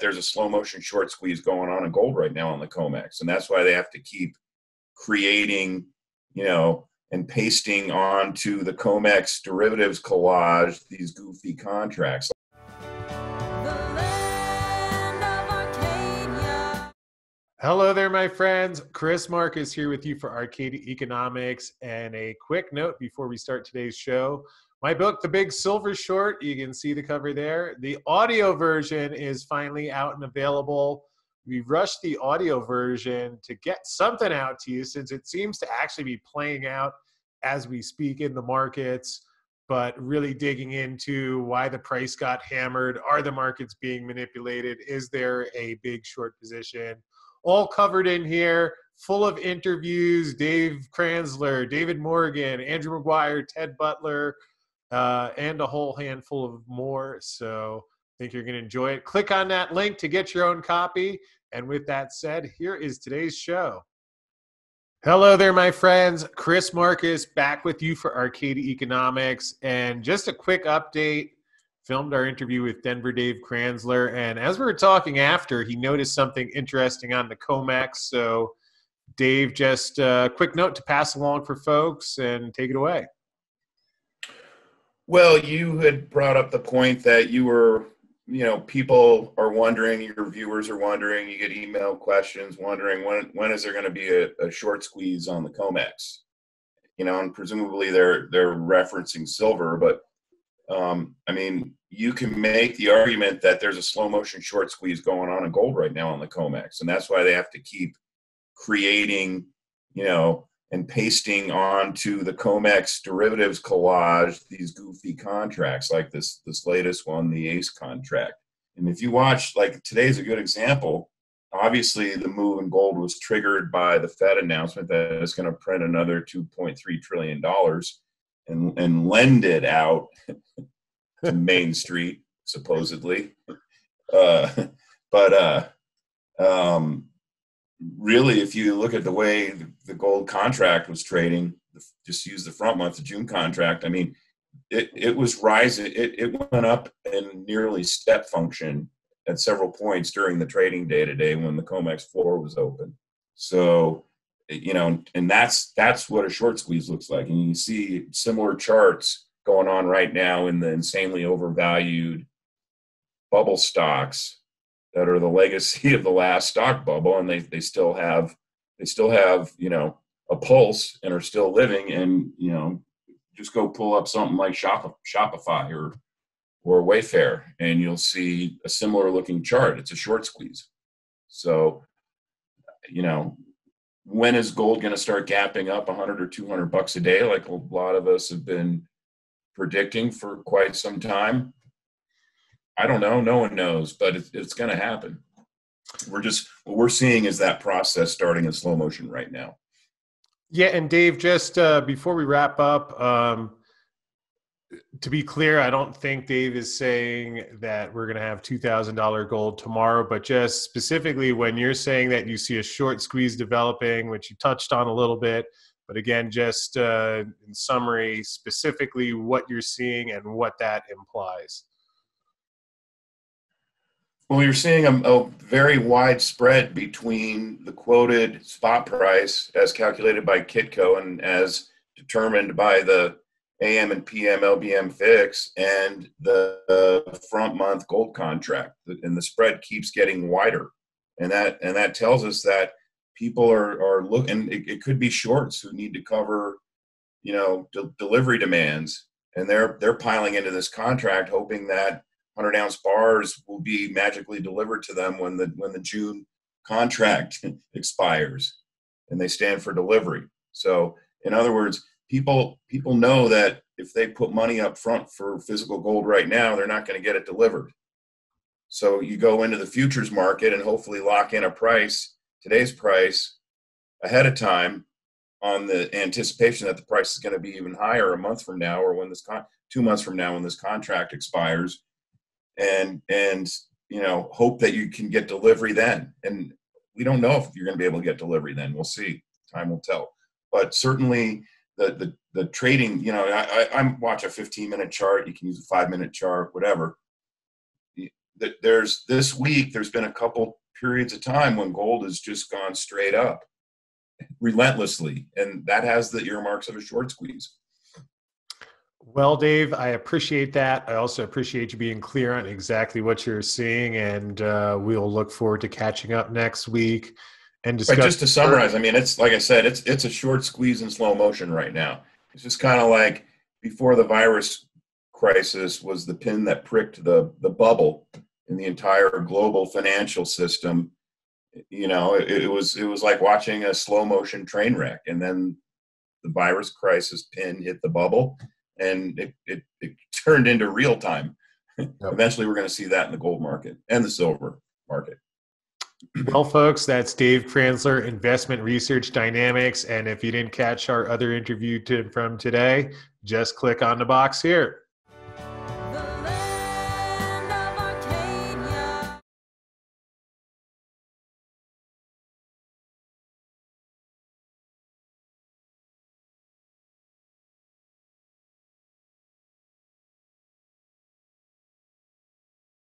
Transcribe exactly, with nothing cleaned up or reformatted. There's a slow motion short squeeze going on in gold right now on the COMEX. And that's why they have to keep creating, you know, and pasting onto the COMEX derivatives collage these goofy contracts. Hello there, my friends. Chris Marcus here with you for Arcadia Economics. And a quick note before we start today's show. My book, The Big Silver Short, you can see the cover there. The audio version is finally out and available. We rushed the audio version to get something out to you since it seems to actually be playing out as we speak in the markets, but really digging into why the price got hammered. Are the markets being manipulated? Is there a big short position? All covered in here, full of interviews. Dave Kranzler, David Morgan, Andrew McGuire, Ted Butler, uh, and a whole handful of more. So I think you're going to enjoy it. Click on that link to get your own copy. And with that said, here is today's show. Hello there, my friends. Chris Marcus back with you for Arcadia Economics. And just a quick update. Filmed our interview with Denver Dave Kranzler, and as we were talking after, he noticed something interesting on the COMEX. So Dave, just a quick note to pass along for folks, and take it away. Well, you had brought up the point that you were, you know, people are wondering, your viewers are wondering, you get email questions wondering when when is there going to be a, a short squeeze on the COMEX, you know, and presumably they're they're referencing silver, but Um, I mean, you can make the argument that there's a slow motion short squeeze going on in gold right now on the COMEX. And that's why they have to keep creating, you know, and pasting onto the COMEX derivatives collage these goofy contracts like this, this latest one, the ACE contract. And if you watch, like today's a good example, obviously the move in gold was triggered by the Fed announcement that it's going to print another two point three trillion dollars. And, and lend it out to Main Street, supposedly. Uh, but uh, um, really, if you look at the way the, the gold contract was trading, just use the front month, the June contract, I mean, it, it was rising. It, it went up in nearly step function at several points during the trading day today when the COMEX floor was open. So, you know, and that's that's what a short squeeze looks like. And you see similar charts going on right now in the insanely overvalued bubble stocks that are the legacy of the last stock bubble, and they they still have they still have, you know, a pulse and are still living. And, you know, just go pull up something like Shop, Shopify or or Wayfair, and you'll see a similar looking chart. It's a short squeeze. So, you know, when is gold going to start gapping up one hundred or two hundred bucks a day, like a lot of us have been predicting for quite some time? I don't know. No one knows, but it's, it's going to happen. We're just, what we're seeing is that process starting in slow motion right now. Yeah. And Dave, just uh, before we wrap up, um, to be clear, I don't think Dave is saying that we're going to have two thousand dollars gold tomorrow, but just specifically when you're saying that you see a short squeeze developing, which you touched on a little bit, but again, just uh, in summary, specifically what you're seeing and what that implies. Well, you're seeing a, a very wide spread between the quoted spot price as calculated by Kitco and as determined by the A M and P M L B M fix and the uh, front month gold contract, and the spread keeps getting wider, and that and that tells us that people are are looking. It, it could be shorts who need to cover, you know, de delivery demands, and they're they're piling into this contract, hoping that one hundred ounce bars will be magically delivered to them when the when the June contract expires, and they stand for delivery. So, in other words, People people know that if they put money up front for physical gold right now, they're not going to get it delivered. So you go into the futures market and hopefully lock in a price, today's price, ahead of time on the anticipation that the price is going to be even higher a month from now, or when this con two months from now when this contract expires, and and you know, hope that you can get delivery then. And we don't know if you're going to be able to get delivery then. We'll see. Time will tell. But certainly, The, the the trading, you know, I, I watch a fifteen minute chart. You can use a five minute chart, whatever. that there's this week, there's been a couple periods of time when gold has just gone straight up relentlessly. And that has the earmarks of a short squeeze. Well, Dave, I appreciate that. I also appreciate you being clear on exactly what you're seeing, and uh, we'll look forward to catching up next week and discuss. But just to summarize, I mean, it's like I said, it's it's a short squeeze in slow motion right now. It's just kind of like before the virus crisis was the pin that pricked the the bubble in the entire global financial system. You know, it, it was it was like watching a slow motion train wreck, and then the virus crisis pin hit the bubble. And it, it, it turned into real time. Yep. Eventually, we're going to see that in the gold market and the silver market. Well, folks, that's Dave Kranzler, Investment Research Dynamics. And if you didn't catch our other interview to, from today, just click on the box here.